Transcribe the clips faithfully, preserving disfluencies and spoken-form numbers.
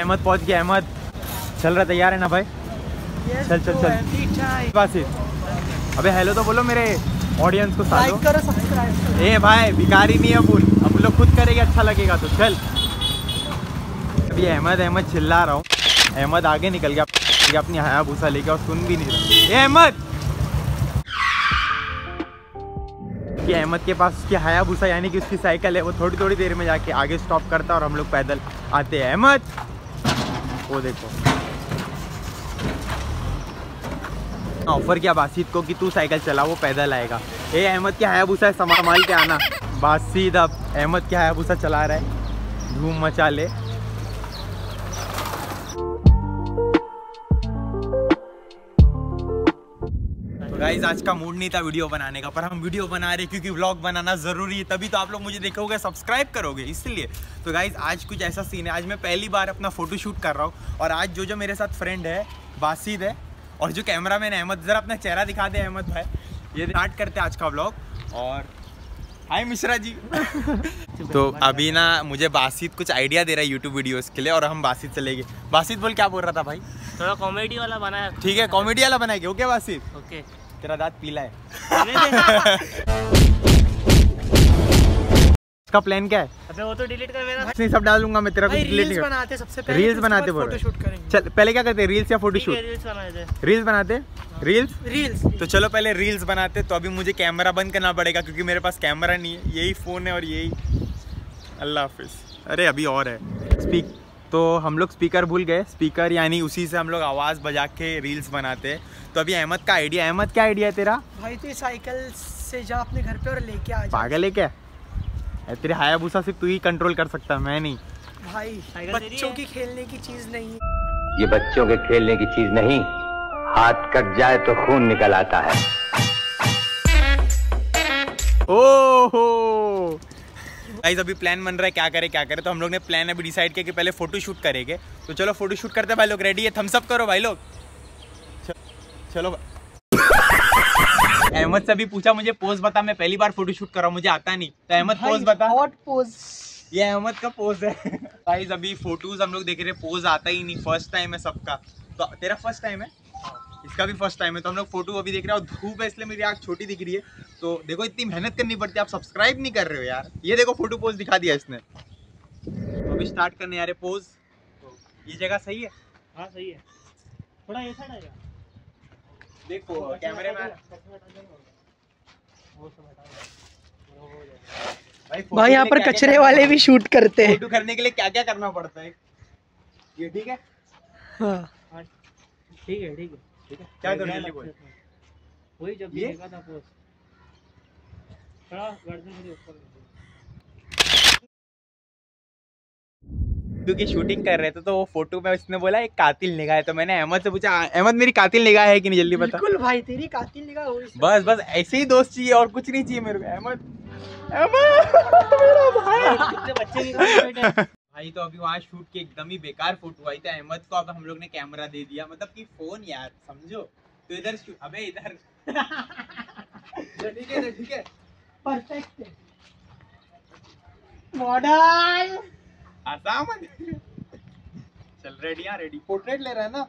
अहमद पहुंच गया। अहमद चल रहा, तैयार है ना भाई? yes, चल चल चल। अबे हेलो तो बोलो मेरे ऑडियंस को, लाइक करो, सब्सक्राइब। ए भाई भिखारी नहीं है अपन, अपन लोग खुद करेंगे, अच्छा लगेगा तो चल। अभी अहमद अहमद चिल्ला रहा हूँ। अहमद आगे निकल गया अपनी हयाभूसा लेके और सुन भी नहीं रहा। ए अहमद, कि अहमद के पास उसकी हयाभूसा यानी कि उसकी साइकिल है, वो थोड़ी थोड़ी देर में जाके आगे स्टॉप करता है और हम लोग पैदल आते हैं। अहमद वो देखो, ऑफर किया बासित को कि तू साइकिल चला, वो पैदल आएगा। ए अहमद की हयाभूसा है, संभाल के आना। बासित अब अहमद की हयाभूसा चला रहा है, धूम मचा ले। गाइस आज का मूड नहीं था वीडियो बनाने का, पर हम वीडियो बना रहे क्योंकि व्लॉग बनाना ज़रूरी है, तभी तो आप लोग मुझे देखोगे, सब्सक्राइब करोगे, इसलिए। तो गाइस आज कुछ ऐसा सीन है, आज मैं पहली बार अपना फ़ोटोशूट कर रहा हूँ। और आज जो जो मेरे साथ फ्रेंड है बासित है और जो कैमरा मैन अहमद, ज़रा अपना चेहरा दिखा दे अहमद भाई। ये स्टार्ट करते आज का व्लॉग। और हाय मिश्रा जी। तो अभी ना मुझे बासित कुछ आइडिया दे रहा है यूट्यूब वीडियोज़ के लिए, और हम बासित चले गए। बासित बोल, क्या बोल रहा था भाई? थोड़ा कॉमेडी वाला बनाया। ठीक है, कॉमेडी वाला बनाएंगे। Okay Basit, okay. तेरा दांत पीला है। इसका प्लान क्या है? अबे वो तो डिलीट कर मेरा। नहीं, सब डालूंगा मैं, तेरा कुछ डिलीट नहीं। रील्स बनाते सबसे पहले, रील्स बनाते बोल। फोटोशूट करेंगे। चल पहले क्या करते हैं, रील्स या फोटोशूट? रील्स बनाते रील्स बनाते रील्स रील्स तो चलो पहले रील्स बनाते। तो अभी मुझे कैमरा बंद करना पड़ेगा क्योंकि मेरे पास कैमरा नहीं है, यही फ़ोन है और यही। अल्लाह हाफिज़। अरे अभी और है स्पीक, तो हम लोग स्पीकर भूल गए। स्पीकर यानी उसी से हम लोग आवाज़ बजा के रील्स बनाते हैं। तो अभी अहमद का आइडिया। अहमद क्या आइडिया है तेरा? भाई तू साइकिल से जा अपने घर पे और लेके आ जा। पागल है क्या? तेरे हयाभूसा सिर्फ तू ही कंट्रोल कर सकता, मैं नहीं। भाई बच्चों की खेलने की चीज़ नहीं है ये, बच्चों के खेलने की चीज़ नहीं। हाथ कट जाए तो खून निकल आता है। ओहो गाइस, अभी प्लान बन रहा है क्या करें क्या करें। तो हम लोग ने प्लान अभी डिसाइड किया कि पहले फोटोशूट करेंगे। तो चलो फोटोशूट करते हैं। भाई लोग रेडी है? थम्स अप करो भाई लोग। चलो अहमद से अभी पूछा मुझे पोज बता, मैं पहली बार फोटोशूट कर रहा हूँ, मुझे आता नहीं। तो अहमद पोज बता। What pose? ये अहमद का पोज है। गाइस अभी फोटोज हम लोग देख रहे, पोज आता ही नहीं, फर्स्ट टाइम है सबका। तो तेरा फर्स्ट टाइम है, इसका भी फर्स्ट टाइम है। तो हम लोग फोटो अभी देख रहे हैं और धूप है इसलिए मेरी आँख छोटी दिख रही है। तो देखो इतनी मेहनत करनी पड़ती है, आप सब्सक्राइब नहीं कर रहे हो यार। ये देखो फोटो पोज दिखा दिया इसने। तो अभी स्टार्ट करने यार पोज। ये जगह सही है? हाँ सही है, थोड़ा ऐसा ना देखो कैमरे में। भाई यहाँ पर कचरे वाले भी शूट करते हैं। फोटो करने के लिए क्या क्या करना पड़ता है? ये ठीक है? हाँ ठीक है ठीक है। क्या कर रही है? वही जब ये देखा था पोज, थोड़ा गर्दन के ऊपर। क्योंकि शूटिंग कर रहे थे तो वो फोटो में उसने बोला एक कातिल निगाह है। तो मैंने अहमद से पूछा, अहमद मेरी कातिल निगाह है कि नहीं, जल्दी बता। बिल्कुल भाई तेरी कातिल निगाह हो। बस बस ऐसे ही दोस्त चाहिए और कुछ नहीं चाहिए मेरे को। अहमद अहमद भाई, तो अभी वहाँ शूट के एकदम ही बेकार फोटो आई थी। अहमद को अब हम लोग ने कैमरा दे दिया, मतलब कि फोन यार समझो। तो इधर शूट, अबे इधर ठीक है ठीक है, परफेक्ट है मॉडल। चल रेडी, रेडी पोर्ट्रेट ले रहा है ना।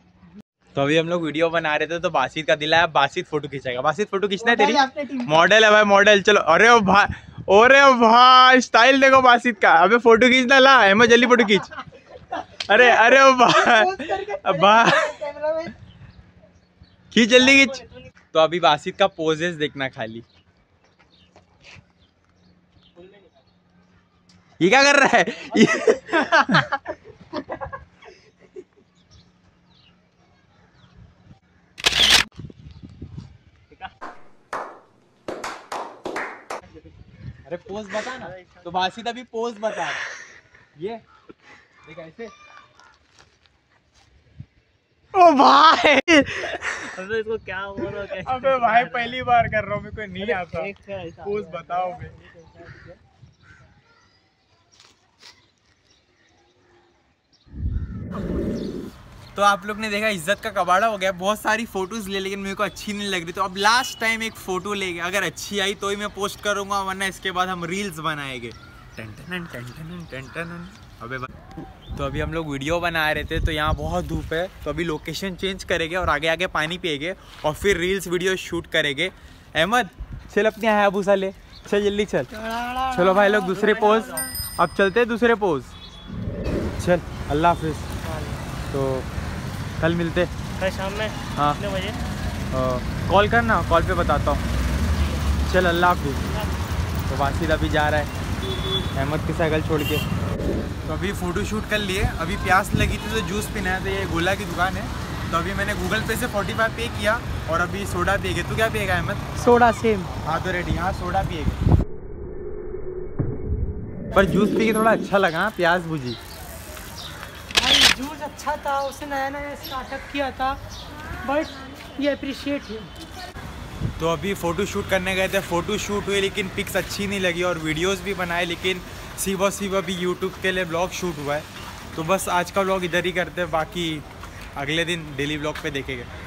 तो अभी हम लोग वीडियो बना रहे थे तो बासित का दिल आया, बासित फोटो खींचेगा। बासित फोटो खींचना है तेरी? मॉडल है भाई मॉडल। चलो, अरे ओ भाई, अरे भाई स्टाइल देखो बासित का। अबे फोटो खींचना ला अहमद, जल्दी फोटो खींच। अरे अरे भाई भाई खींच जल्दी खींच। तो अभी बासित का पोजेस देखना खाली। ये क्या कर रहा है? अरे पोज बता ना। तो बासित अभी पोज बता, ये देख ऐसे। ओ भाई अबे इसको क्या बोल रहा है? अबे भाई पहली बार कर रहा हूँ, मेरे को नहीं आता। पोज बताओ मैं। तो आप लोग ने देखा इज्जत का कबाड़ा हो गया, बहुत सारी फोटोज़ ले, लेकिन मेरे को अच्छी नहीं लग रही। तो अब लास्ट टाइम एक फ़ोटो ले, अगर अच्छी आई तो ही मैं पोस्ट करूँगा, वरना इसके बाद हम रील्स बनाएंगे। अबे तो अभी हम लोग वीडियो बना रहे थे, तो यहाँ बहुत धूप है, तो अभी लोकेशन चेंज करेंगे और आगे आगे पानी पिएंगे और फिर रील्स वीडियो शूट करेंगे। अहमद चल अपने हायाबूसा ले, चल जल्दी चल। चलो भाई लोग दूसरे पोज, अब चलते हैं दूसरे पोज। चल अल्लाह हाफिज़, तो कल मिलते हैं शाम में। हाँ कॉल करना, कॉल पे बताता हूँ। चल अल्लाह हाफिज़। तो वासिद अभी जा रहा है अहमद की साइकिल छोड़ के। तो अभी फ़ोटो शूट कर लिए, अभी प्यास लगी थी तो जूस पीना है, तो ये गोला की दुकान है, तो अभी मैंने गूगल पे से पैंतालीस पे किया और अभी सोडा पिएगा। तू क्या पिएगा अहमद? Soda same. हाँ तो रेडी, हाँ सोडा पिएगा। पर जूस पी के थोड़ा अच्छा लगा, प्यास बुझी। भाई जूस अच्छा था, उसने नया नया स्टार्टअप किया था, बट ये अप्रिशिएट है। तो अभी फ़ोटो शूट करने गए थे, फ़ोटो शूट हुए लेकिन पिक्स अच्छी नहीं लगी, और वीडियोस भी बनाए लेकिन सिवा सिवा भी यूट्यूब के लिए ब्लॉग शूट हुआ है। तो बस आज का ब्लॉग इधर ही करते हैं, बाकी अगले दिन डेली ब्लॉग पे देखेंगे।